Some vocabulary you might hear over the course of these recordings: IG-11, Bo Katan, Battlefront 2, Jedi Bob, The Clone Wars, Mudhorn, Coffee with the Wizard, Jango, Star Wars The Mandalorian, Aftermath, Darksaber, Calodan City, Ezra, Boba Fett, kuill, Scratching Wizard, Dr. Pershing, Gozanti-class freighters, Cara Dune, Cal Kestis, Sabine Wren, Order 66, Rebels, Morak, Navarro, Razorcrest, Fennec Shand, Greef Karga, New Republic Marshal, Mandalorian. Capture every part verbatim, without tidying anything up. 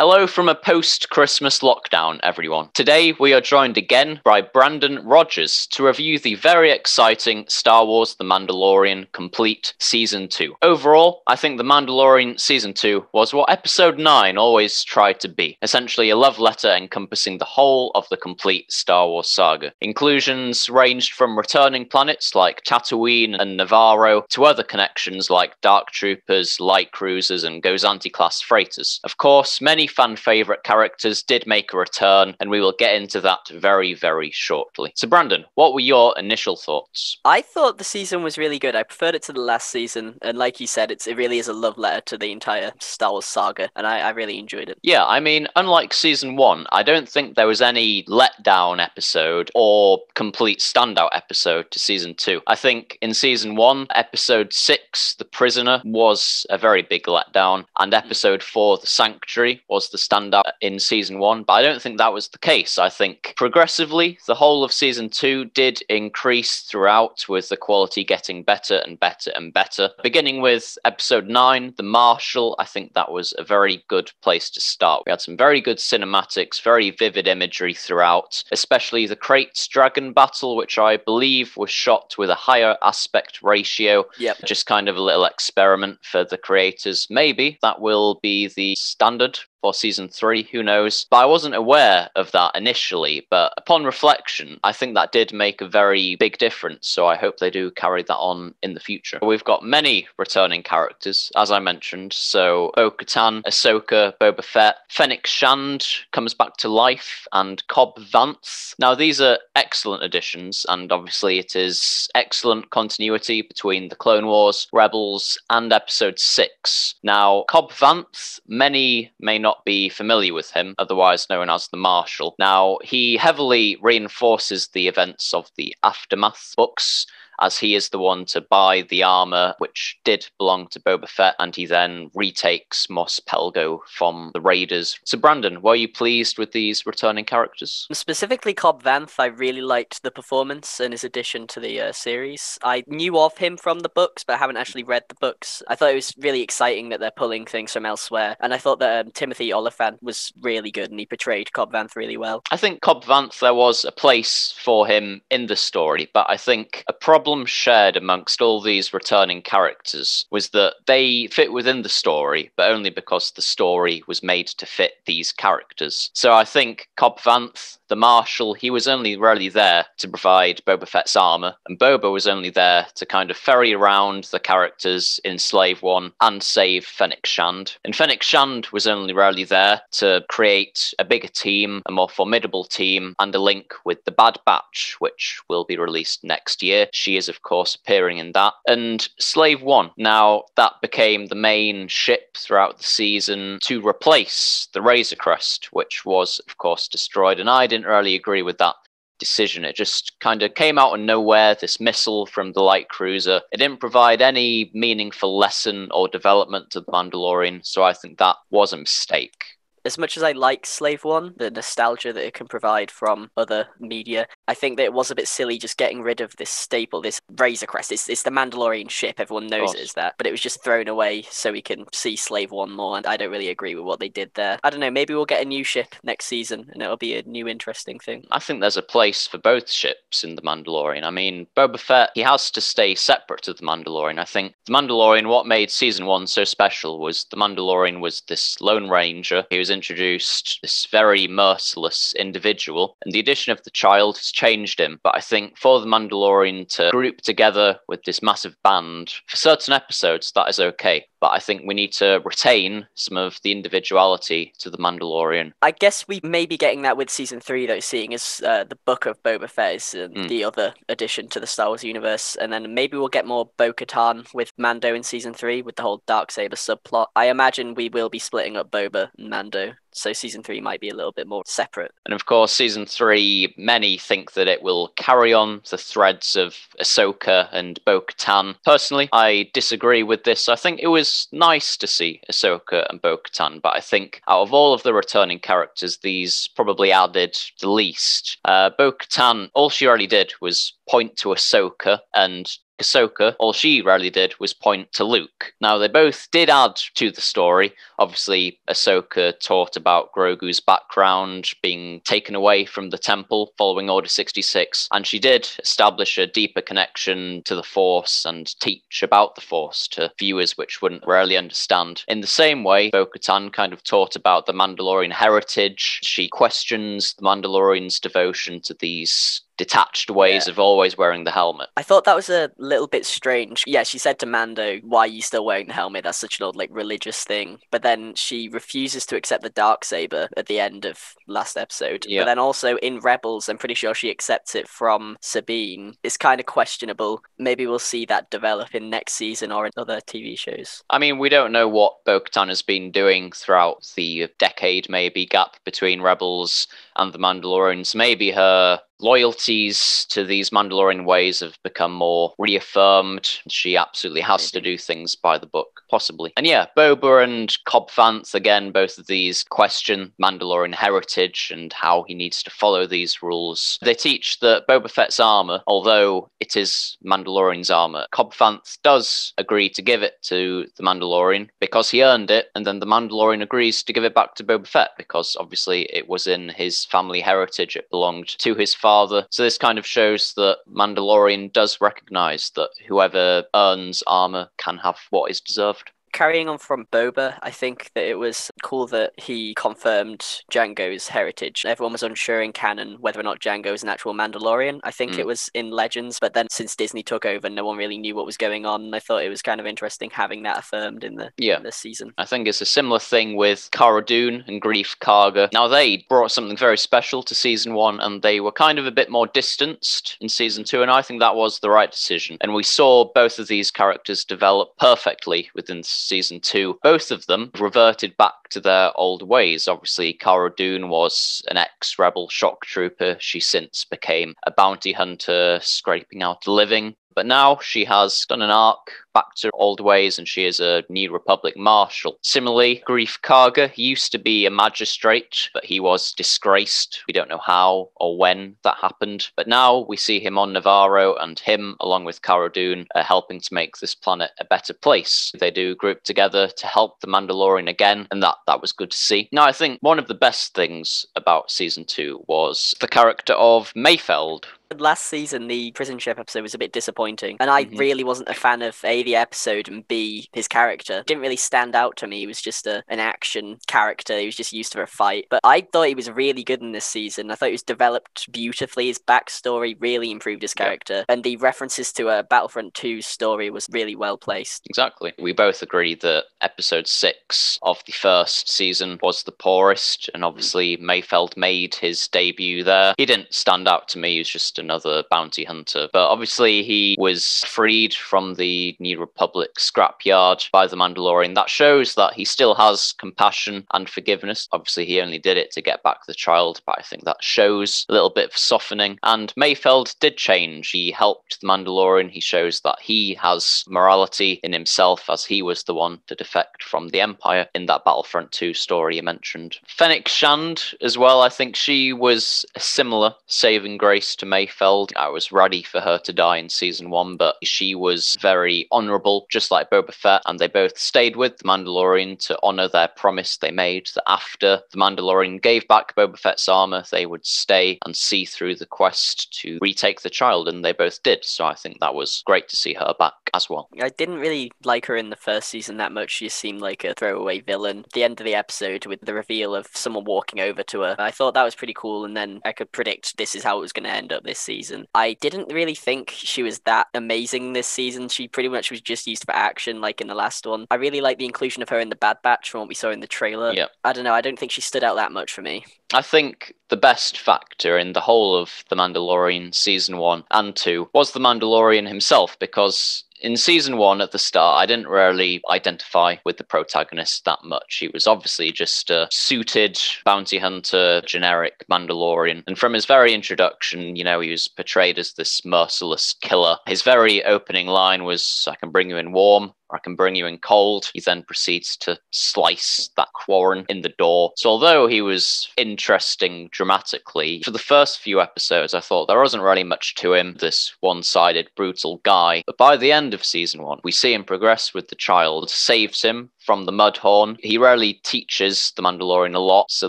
Hello from a post-Christmas lockdown, everyone. Today, we are joined again by Brandon Rogers to review the very exciting Star Wars The Mandalorian Complete Season two. Overall, I think The Mandalorian Season two was what Episode nine always tried to be, essentially a love letter encompassing the whole of the complete Star Wars saga. Inclusions ranged from returning planets like Tatooine and Navarro to other connections like Dark Troopers, light cruisers, and Gozanti-class freighters. Of course, many fan favourite characters did make a return, and we will get into that very, very shortly. So, Brandon, what were your initial thoughts? I thought the season was really good. I preferred it to the last season, and like you said, it's, it really is a love letter to the entire Star Wars saga, and I, I really enjoyed it. Yeah, I mean, unlike season one, I don't think there was any letdown episode or complete standout episode to season two. I think in season one, episode six, The Prisoner, was a very big letdown, and episode four, The Sanctuary, was the standout in season one, but I don't think that was the case. I think progressively, the whole of season two did increase throughout, with the quality getting better and better and better. Beginning with episode nine, The Marshal, I think that was a very good place to start. We had some very good cinematics, very vivid imagery throughout, especially the Krait's dragon battle, which I believe was shot with a higher aspect ratio. Yep. Just kind of a little experiment for the creators. Maybe that will be the standard for season three, who knows? But I wasn't aware of that initially, but upon reflection, I think that did make a very big difference, so I hope they do carry that on in the future. We've got many returning characters, as I mentioned, so Bo Katan, Ahsoka, Boba Fett, Fennec Shand comes back to life, and Cobb Vanth. Now, these are excellent additions, and obviously it is excellent continuity between The Clone Wars, Rebels, and Episode six. Now, Cobb Vanth, many may not not be familiar with him, otherwise known as the Marshal. Now, he heavily reinforces the events of the Aftermath books, as he is the one to buy the armor, which did belong to Boba Fett, and he then retakes Mos Pelgo from the Raiders. So, Brandon, were you pleased with these returning characters? Specifically Cobb Vanth, I really liked the performance and his addition to the uh, series. I knew of him from the books, but I haven't actually read the books. I thought it was really exciting that they're pulling things from elsewhere, and I thought that um, Timothy Oliphant was really good, and he portrayed Cobb Vanth really well. I think Cobb Vanth, there was a place for him in the story, but I think a problem shared amongst all these returning characters was that they fit within the story, but only because the story was made to fit these characters. So I think Cobb Vanth, the Marshal, he was only really there to provide Boba Fett's armor, and Boba was only there to kind of ferry around the characters in Slave One and save Fennec Shand. And Fennec Shand was only really there to create a bigger team, a more formidable team, and a link with the Bad Batch, which will be released next year. She is, of course, appearing in that. And Slave One, now that became the main ship throughout the season to replace the Razorcrest, which was, of course, destroyed, and I didn't Didn't really agree with that decision. It just kind of came out of nowhere, this missile from the light cruiser. It didn't provide any meaningful lesson or development to the Mandalorian, so I think that was a mistake. As much as I like Slave One, the nostalgia that it can provide from other media, I think that it was a bit silly just getting rid of this staple, this Razorcrest. It's, it's the Mandalorian ship, everyone knows it is that, but it was just thrown away so we can see Slave One more, and I don't really agree with what they did there. I don't know, maybe we'll get a new ship next season, and it'll be a new interesting thing. I think there's a place for both ships in The Mandalorian. I mean, Boba Fett, he has to stay separate to The Mandalorian. I think The Mandalorian, what made Season one so special was The Mandalorian was this Lone Ranger. He was introduced this very merciless individual, and the addition of the child has changed him, but I think for the Mandalorian to group together with this massive band for certain episodes, that is okay, but I think we need to retain some of the individuality to the Mandalorian. I guess we may be getting that with season three, though, seeing as uh, the book of Boba Fett is uh, mm. the other addition to the Star Wars universe, and then maybe we'll get more Bo Katan with Mando in season three with the whole Darksaber subplot. I imagine we will be splitting up Boba and Mando, so season three might be a little bit more separate. And of course, season three, many think that it will carry on the threads of Ahsoka and Bo Katan. Personally, I disagree with this. I think it was nice to see Ahsoka and Bo Katan, but I think out of all of the returning characters, these probably added the least. Uh, Bo Katan, all she really did was point to Ahsoka and Ahsoka, all she really did was point to Luke. Now, they both did add to the story. Obviously, Ahsoka taught about Grogu's background being taken away from the temple following Order sixty-six, and she did establish a deeper connection to the Force and teach about the Force to viewers which wouldn't really understand. In the same way, Bo Katan kind of taught about the Mandalorian heritage. She questions the Mandalorian's devotion to these detached ways yeah. of always wearing the helmet. I thought that was a little bit strange. Yeah, she said to Mando, why are you still wearing the helmet? That's such an old, like, religious thing. But then she refuses to accept the Darksaber at the end of last episode. Yeah. But then also in Rebels, I'm pretty sure she accepts it from Sabine. It's kind of questionable. Maybe we'll see that develop in next season or in other T V shows. I mean, we don't know what Bo-Katan has been doing throughout the decade, maybe, gap between Rebels and the Mandalorians. Maybe her loyalties to these Mandalorian ways have become more reaffirmed. She absolutely has to do things by the book, possibly. And yeah, Boba and Cobb Vanth, again, both of these question Mandalorian heritage and how he needs to follow these rules. They teach that Boba Fett's armor, although it is Mandalorian's armor, Cobb Vanth does agree to give it to the Mandalorian because he earned it, and then the Mandalorian agrees to give it back to Boba Fett because obviously it was in his family heritage, it belonged to his father. Father. So this kind of shows that Mandalorian does recognize that whoever earns armor can have what is deserved. Carrying on from Boba, I think that it was cool that he confirmed Jango's heritage. Everyone was unsure in canon whether or not Jango is an actual Mandalorian. I think mm. it was in Legends, but then since Disney took over, no one really knew what was going on. And I thought it was kind of interesting having that affirmed in the, yeah. in the season. I think it's a similar thing with Cara Dune and Greef Karga. Now, they brought something very special to season one, and they were kind of a bit more distanced in season two, and I think that was the right decision. And we saw both of these characters develop perfectly within the season two. Both of them reverted back to their old ways. Obviously, Cara Dune was an ex-rebel shock trooper. She since became a bounty hunter, scraping out a living. But now she has done an arc back to old ways, and she is a New Republic Marshal. Similarly, Greef Karga used to be a magistrate, but he was disgraced. We don't know how or when that happened. But now we see him on Navarro, and him, along with Cara Dune, are helping to make this planet a better place. They do group together to help the Mandalorian again, and that, that was good to see. Now, I think one of the best things about season two was the character of Mayfeld. Last season, the prison ship episode was a bit disappointing, and I mm-hmm. really wasn't a fan of A, the episode, and B, his character. It didn't really stand out to me. He was just a, an action character. He was just used for a fight, but I thought he was really good in this season. I thought he was developed beautifully. His backstory really improved his character, yeah. and the references to a Battlefront two story was really well placed. Exactly. We both agree that episode six of the first season was the poorest, and obviously Mayfeld made his debut there. He didn't stand out to me. He was just another bounty hunter, but obviously he was freed from the New Republic scrapyard by the Mandalorian. That shows that he still has compassion and forgiveness. Obviously, he only did it to get back the child, but I think that shows a little bit of softening. And Mayfeld did change. He helped the Mandalorian. He shows that he has morality in himself, as he was the one to defect from the Empire in that Battlefront two story you mentioned. Fennec Shand as well. I think she was a similar saving grace to Mayfeld. Mayfeld. I was ready for her to die in season one, but she was very honourable, just like Boba Fett, and they both stayed with the Mandalorian to honour their promise they made that after the Mandalorian gave back Boba Fett's armour, they would stay and see through the quest to retake the child, and they both did, so I think that was great to see her back as well. I didn't really like her in the first season that much. She seemed like a throwaway villain. At the end of the episode, with the reveal of someone walking over to her, I thought that was pretty cool, and then I could predict this is how it was going to end up this season. I didn't really think she was that amazing this season. She pretty much was just used for action, like in the last one. I really like the inclusion of her in the Bad Batch from what we saw in the trailer. Yep. I don't know, I don't think she stood out that much for me. I think the best factor in the whole of The Mandalorian season one and two was the Mandalorian himself, because in season one, at the start, I didn't really identify with the protagonist that much. He was obviously just a suited bounty hunter, generic Mandalorian. And from his very introduction, you know, he was portrayed as this merciless killer. His very opening line was, "I can bring you in warm, I can bring you in cold. He then proceeds to slice that Quarren in the door. So although he was interesting dramatically, for the first few episodes, I thought there wasn't really much to him, this one-sided, brutal guy. But by the end of season one, we see him progress with the child, saves him from the Mudhorn. He rarely teaches the Mandalorian a lot, so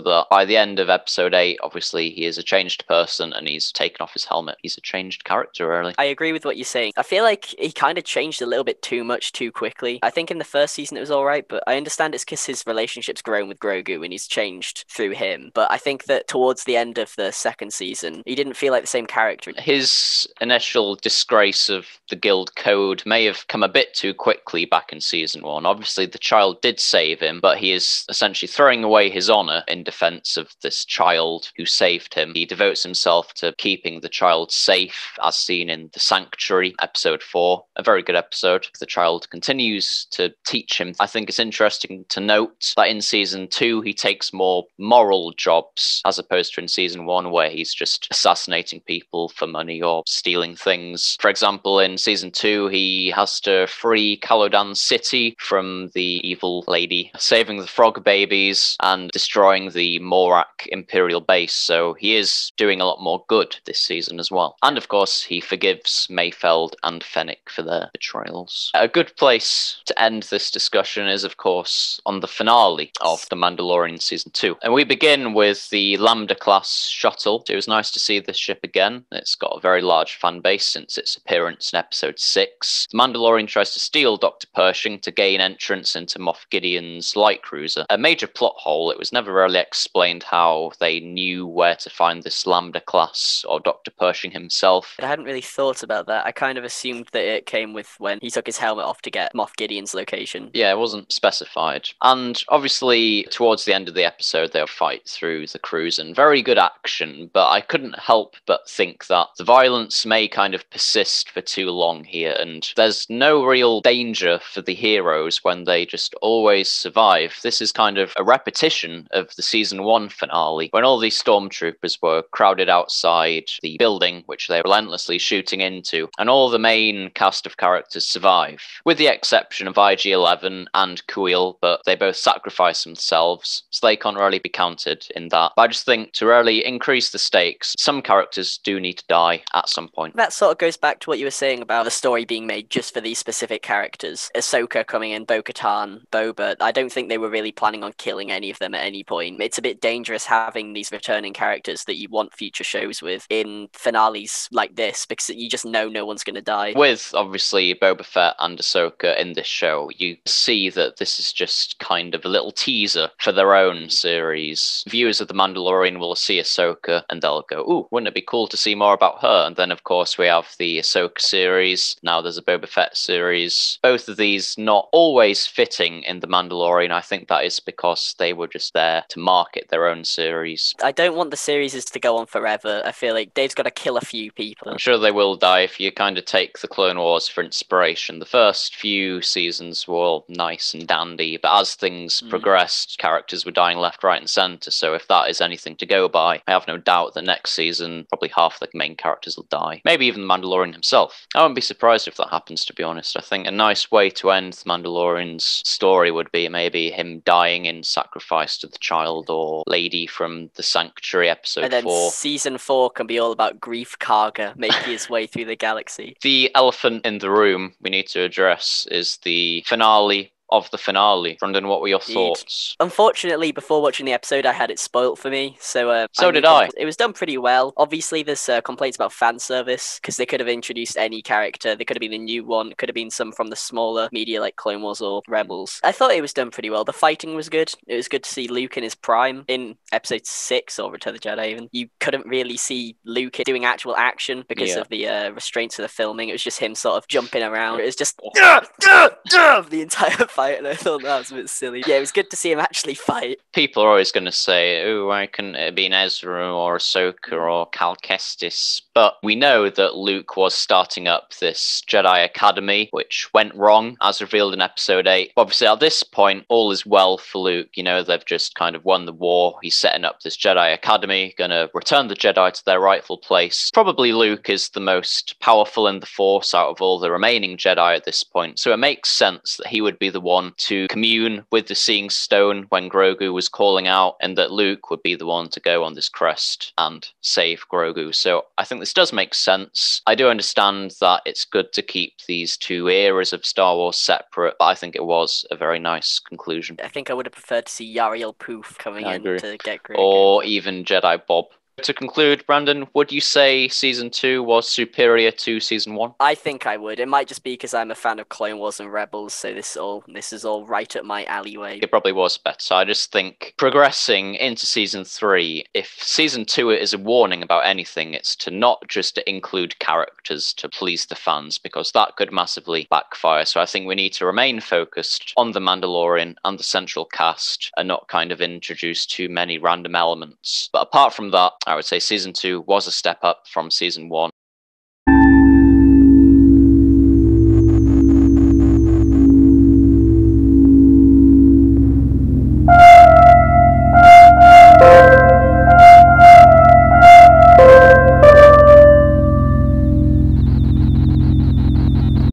that by the end of episode eight, obviously, he is a changed person and he's taken off his helmet. He's a changed character, really. I agree with what you're saying. I feel like he kind of changed a little bit too much too quickly. I think in the first season it was all right, but I understand it's because his relationship's grown with Grogu and he's changed through him. But I think that towards the end of the second season, he didn't feel like the same character. His initial disgrace of the guild code may have come a bit too quickly back in season one. Obviously, the child did save him, but he is essentially throwing away his honor in defense of this child who saved him. He devotes himself to keeping the child safe, as seen in The Sanctuary, episode four. A very good episode. The child continues to teach him. I think it's interesting to note that in season two, he takes more moral jobs, as opposed to in season one, where he's just assassinating people for money or stealing things. For example, in season two, he has to free Calodan City from the evil lady, saving the frog babies and destroying the Morak Imperial base. So he is doing a lot more good this season as well. And of course, he forgives Mayfeld and Fennec for their betrayals. A good place to end this discussion is, of course, on the finale of The Mandalorian Season two. And we begin with the Lambda-class shuttle. It was nice to see this ship again. It's got a very large fan base since its appearance in Episode six. The Mandalorian tries to steal Doctor Pershing to gain entrance into Moff Gideon's light cruiser. A major plot hole. It was never really explained how they knew where to find this Lambda class or Doctor Pershing himself. I hadn't really thought about that. I kind of assumed that it came with when he took his helmet off to get Moff Gideon's location. Yeah, it wasn't specified. And obviously, towards the end of the episode, they'll fight through the cruise and very good action, but I couldn't help but think that the violence may kind of persist for too long here, and there's no real danger for the heroes when they just always survive. This is kind of a repetition of the season one finale, when all these stormtroopers were crowded outside the building, which they were relentlessly shooting into, and all the main cast of characters survive, with the exception of I G eleven and Kuil, but they both sacrifice themselves, so they can't really be counted in that. But I just think to really increase the stakes, some characters do need to die at some point. That sort of goes back to what you were saying about the story being made just for these specific characters. Ahsoka coming in, Bo Katan, Boba, I don't think they were really planning on killing any of them at any point. It's a bit dangerous having these returning characters that you want future shows with in finales like this, because you just know no one's going to die. With, obviously, Boba Fett and Ahsoka in this show, you see that this is just kind of a little teaser for their own series. Viewers of The Mandalorian will see Ahsoka and they'll go, ooh, wouldn't it be cool to see more about her? And then, of course, we have the Ahsoka series. Now there's a Boba Fett series. Both of these not always fitting in The Mandalorian. I think that is because they were just there to market their own series. I don't want the series to go on forever. I feel like Dave's got to kill a few people. I'm sure they will die if you kind of take The Clone Wars for inspiration. The first few seasons were all nice and dandy, but as things mm. progressed, characters were dying left, right and centre, so if that is anything to go by, I have no doubt that next season probably half the main characters will die. Maybe even The Mandalorian himself. I wouldn't be surprised if that happens, to be honest. I think a nice way to end The Mandalorian's story would be maybe him dying in sacrifice to the child or lady from The Sanctuary, episode and then four. Season four can be all about Greef Karga making his way through the galaxy. The elephant in the room we need to address is the finale of the finale. Brandon, what were your Indeed. thoughts? Unfortunately, before watching the episode, I had it spoilt for me. So uh, so I did I. It was done pretty well. Obviously, there's uh, complaints about fan service, because they could have introduced any character. They could have been a new one. It could have been some from the smaller media like Clone Wars or Rebels. I thought it was done pretty well. The fighting was good. It was good to see Luke in his prime in episode six or Return of the Jedi even. You couldn't really see Luke doing actual action because yeah. of the uh, restraints of the filming. It was just him sort of jumping around. It was just the entire fight. fight, and I thought that was a bit silly. Yeah, it was good to see him actually fight. People are always going to say, oh, I can have been Ezra or Ahsoka or Cal Kestis, but we know that Luke was starting up this Jedi Academy, which went wrong, as revealed in Episode eight. Obviously, at this point, all is well for Luke. You know, they've just kind of won the war. He's setting up this Jedi Academy, going to return the Jedi to their rightful place. Probably Luke is the most powerful in the Force out of all the remaining Jedi at this point, so it makes sense that he would be the one to commune with the Seeing Stone when Grogu was calling out, and that Luke would be the one to go on this crest and save Grogu. So I think this does make sense. I do understand that it's good to keep these two eras of Star Wars separate, but I think it was a very nice conclusion. I think I would have preferred to see Yariel Poof coming in to get Grogu. Or even Jedi Bob. To conclude, Brandon, would you say season two was superior to season one? I think I would. It might just be because I'm a fan of Clone Wars and Rebels, so this is all this is all right up my alleyway. It probably was better. I just think progressing into season three, if season two is a warning about anything, it's to not just include characters to please the fans, because that could massively backfire. So I think we need to remain focused on the Mandalorian and the central cast, and not kind of introduce too many random elements. But apart from that, I would say season two was a step up from season one.